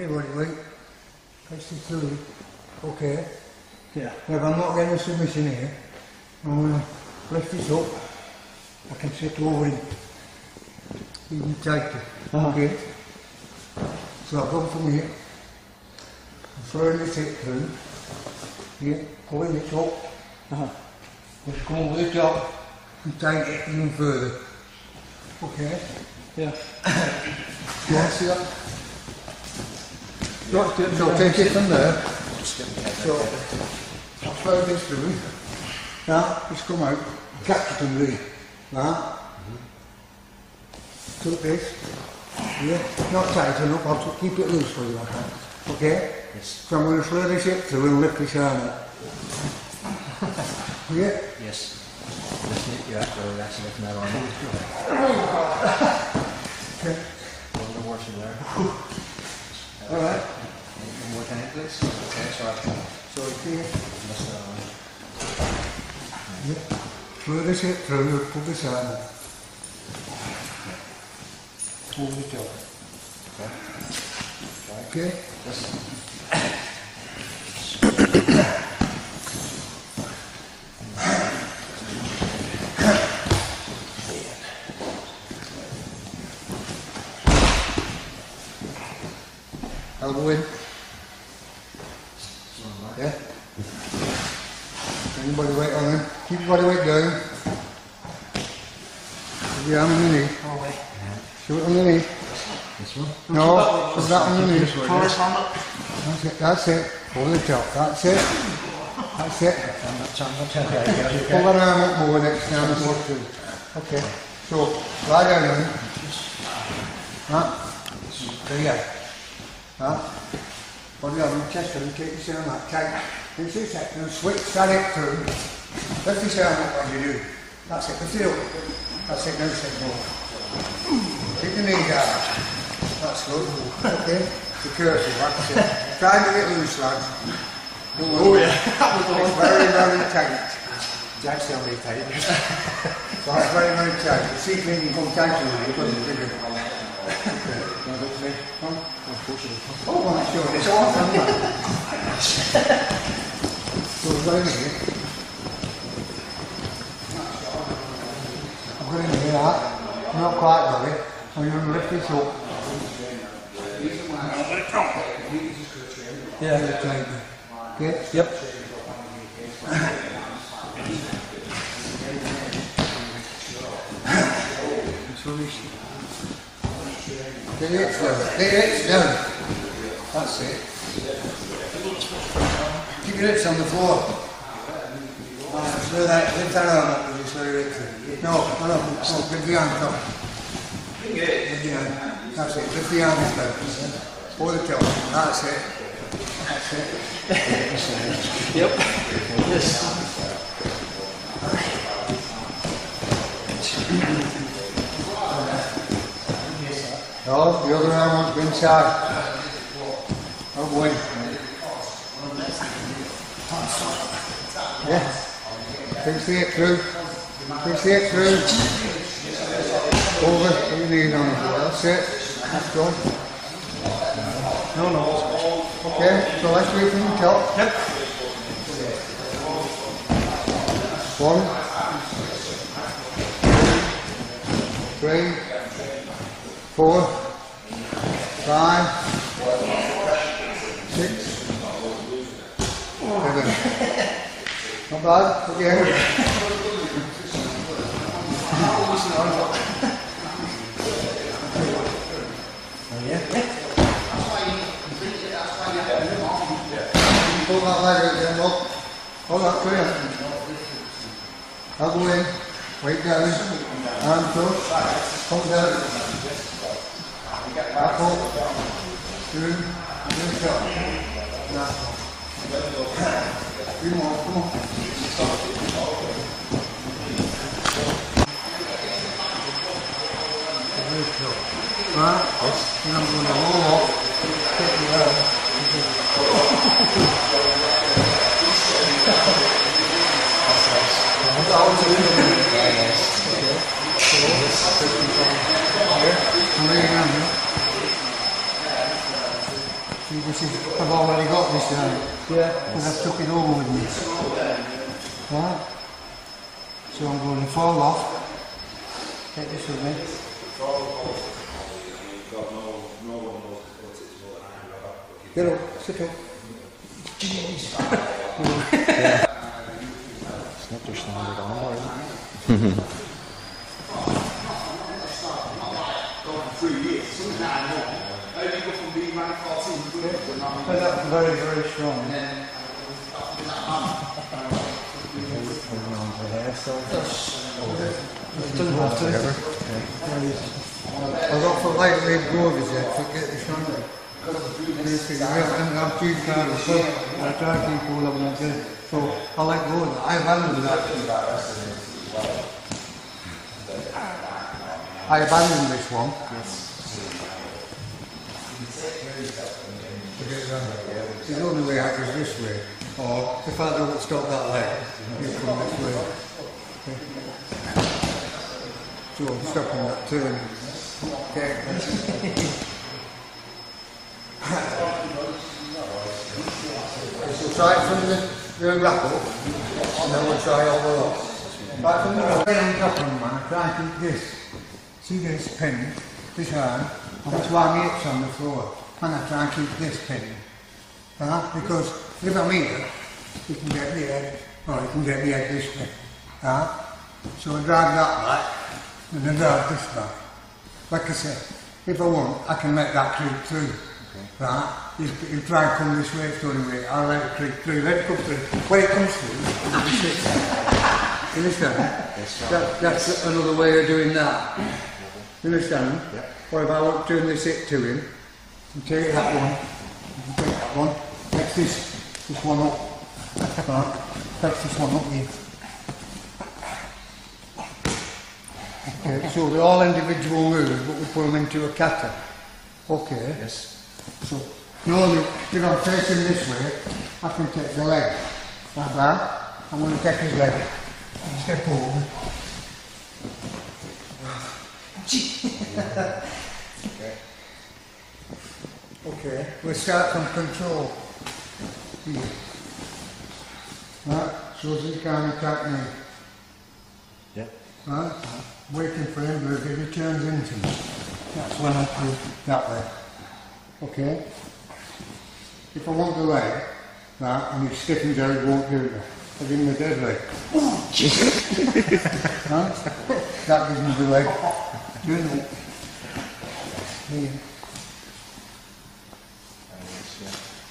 everybody like, that's the theory. Okay. Yeah. Now if I'm not getting a submission here, I'm going to lift this up, I can sit over him, even tighter. Okay. So I've gone from here, I'm throwing the tip through, here, pulling the top, just come over the top and tighten it even further. Okay. Yeah. Do you see that? Yeah. So I'll take it from there. So I'll throw this through, now it's come out, catch it and read. That, took this, yeah, not tight enough, I'll keep it loose for you like that. Okay? Yes. So I'm going to throw this hip through and lift this arm up. Yeah? Yes. You have to relax it now on. Okay. One more to there. Alright. One more time please. Okay, sorry. Sorry, here. Yeah. Throw this hip through and pull this arm up. Pull the job. Okay. Okay? Yes. Elbow in. Yeah. Bring your body weight on him. Keep your body weight down. Put your arm on your knee. Shoot it on your knee. This one? No, put that on your knee. That's it, that's it. Pull the top, that's it. That's it. Pull that arm up more next time and walk through. Okay. So, lie down on him. There you go. Body on the chest and take this arm up tight. In 2 seconds, switch that hip through. Lift this arm up when you do. That's it, lift it up. That's it, now set more. Take the knee down. That's good. Okay? The cursive, that's it. Try to get loose, lads. Oh yeah. It's very, very tight. Jack's still very tight. So that's very, very tight. The seatling can come tighter than it doesn't bigger. Oh, well, that's yours. It's all done, man. So we're going in here. I'm going in here, that. Not quite ready. So you're going to lift this up. Yeah. Okay? Yep. It's releasing. Get it down. Get it down. That's it. Keep your hips on the floor. Slow that, lift that arm up and slow your hips in. No, no, no, no, lift the arm down. Lift the arm. That's it, lift the arm down. Pull the top. That's it. That's it. Yep. Yes. No, the other arm wants to be inside. Oh boy. Yeah. Fix the hip through. Fix the hip through. Over. Put your knees on. That's it. That's done. No, no. Okay, so let's reach from the top. Yep. One. Three. Four. Five. 6. Oh. 7. Not bad. Put your hand. Pull that leg out again, look. Hold that clear. Elbow in. Weight down. Arm through. Come down. Back up. Through. Good job. Nah. Three more, come on. Good job. Right? Yes. Now I'm going to roll off. Take it out. That's nice. I'm going to which is, I've already got this now. Yeah. And I've took it over with me. Right. So I'm going to fall off. Take this with me. Get up, sit up. Jeez. Yeah. It's not just standard armour, is it? But that's very, very strong. Yeah. I got for lightweight gloves yet, so get this on there. I'm too proud of it. I try to keep all of them good. So I like gloves. I've abandoned that. I abandoned this one. Yes. The only way out is this way, or if I don't stop that leg, you come this way. Okay. So I'm stopping that turn. Okay. We'll try it from the wrap up, and then we'll try all the lot. Right from the wrap up, man, try to keep this. See this pin, this arm, and that's why my hip's on the floor. And I try and keep this pin. Because if I'm here, you can get the head, or you can get the head this way. So I drive that back, and I drive this back. Like I said, if I want, I can let that creep through. Okay. You try and come this way, it's the only way. I'll let it creep through, let it come through. When it comes through, it'll be sitting there. You understand? That's another way of doing that. You understand? Yeah. Or if I want to turn this hip to him, and take that one, take that one. Fix this one up. Right, fix this one up here. Okay, so they're all individual moves, but we put them into a kata. Okay. Yes. So normally, if I'm facing this way, I can take the leg. Like that. I'm going to take his leg. And step over. Okay. Okay, we'll start from control. Here. Right, so he can't attack me. Yeah. Right, waiting for him, but if he turns into me, that's when I go that way. Okay? If I want the leg, right, and he stiffens out, he won't do that. I give him a dead leg. Oh, Jesus! Right? That gives me the leg. Doing it. Here.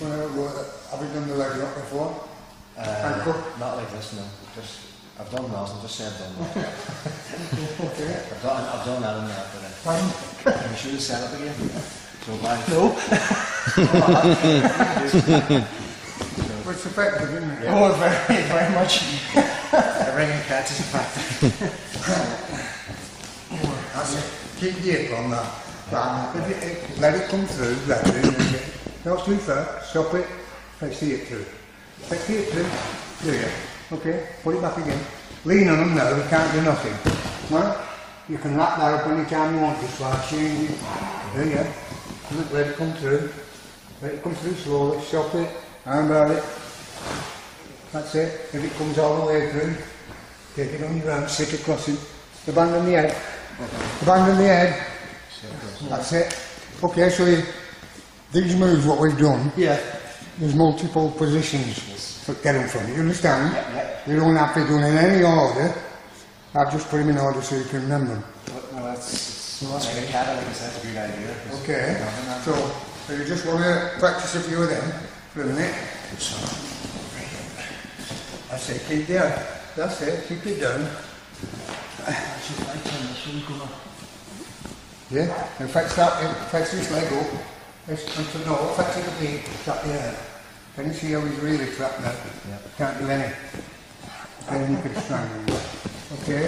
Well, have you done the leg lock before? Not like this, no. Just, I've done those, I'm just saying I've done those. Okay. I've done that in there, but I'm sure it's set up again. So bye. No. Well, it's effective, isn't it? Yeah. Oh, very, very much. The ring and catch is effective. That's it. Keep the hip on that. Let it come through, let it. Not too far, stop it, fix the hip through. Fix the hip through, there you go. Okay, put it back again. Lean on them now, they can't do nothing. Right? You can wrap that up any time you want, just like changing. There you go. Let it come through. Let it come through slowly, stop it, armbar it. That's it. If it comes all the way through, take it on your arm, sit across it. The band on the head. The band on the head. That's it. Okay, so you... These moves, what we've done, yeah. There's multiple positions for getting from it, you understand? Yeah, yeah. You don't have to do it in any order, I've just put them in order so you can remember them. Well, that's a catalog, that's a good idea. Okay, so you just want to practice a few of them for a minute. I say keep down, that's it, keep it down. Yeah, and fix this leg up. No, effectively trap the air. Can you see how he's really trapped now? Yeah. Can't do any. Then you can strangle him. Okay?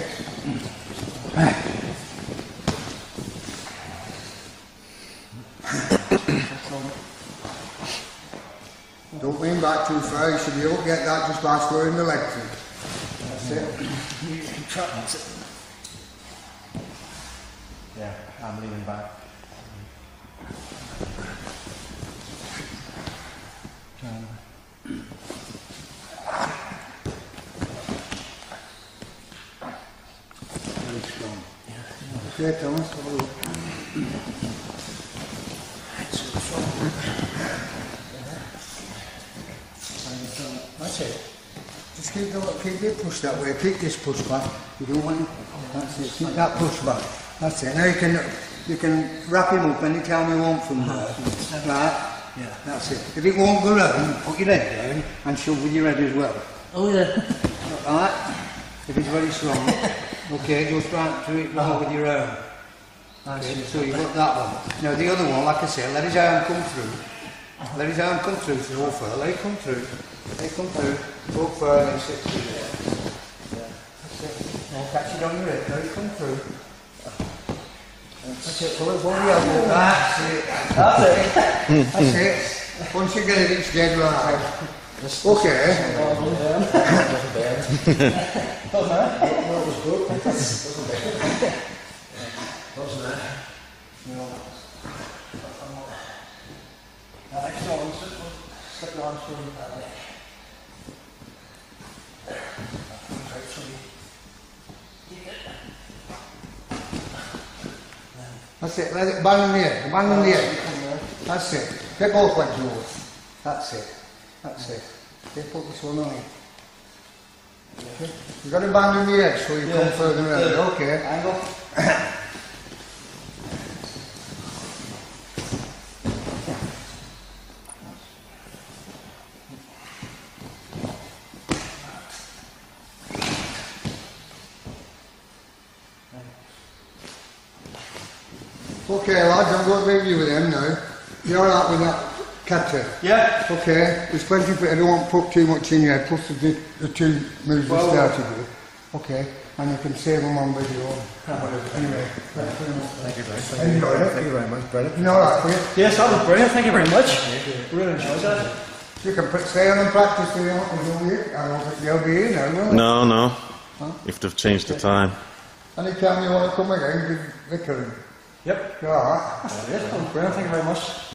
Don't lean back too far, you should be able to get that just by squaring the legs in. That's it. You can trap it. Yeah, I'm leaning back. Very strong. Yeah. Okay, Thomas, follow up. That's it. Just keep it pushed that way. Keep this push back. You don't want it. That's it. Keep that push back. That's it. Now you can wrap him up any time you want from there. Like that. Yeah, that's it. If it won't go round, put your head down and shove with your head as well. Oh yeah. Alright. If it's very strong. Okay, just right to it round with your arm. Okay, so you've got that one. Now the other one, like I said, let his arm come through. Let his arm come through to go further. Let it come through. Let it come through. Go further and sit through there. Yeah. That's it. Now catch it on your head. Let it come through. That's it, pull it, that's it. That's it. That's it. Once you get it, it's dead right. Okay. That was good. Wasn't it? No. Next one, stick your arms through that way. That's it, let it bang on the head, bang on the head. That's it. Get both legs over. That's it. That's it. Okay, put this one on. Okay. You've got to bang on the head so you come further around. Yeah. Okay. Angle. Okay lads, I'm going to leave you with him now. You're alright with that captain? Yeah. Okay, there's plenty, but I don't want to put too much in your head, plus the two moves well, we started with. Okay, and you can save them on video or whatever. Anyway, thanks very much. Thank you very much. Thank you very much, Brendan. You alright with it? Yes, that was brilliant, thank you very much. Really enjoyed that. You can stay on and practice if you want to do it. I don't think they'll be in now, will they? No, no. Huh? If they've changed the time. Anytime you want to come again, give Vicar in. Yep. Alright. That's it. Thank you very much.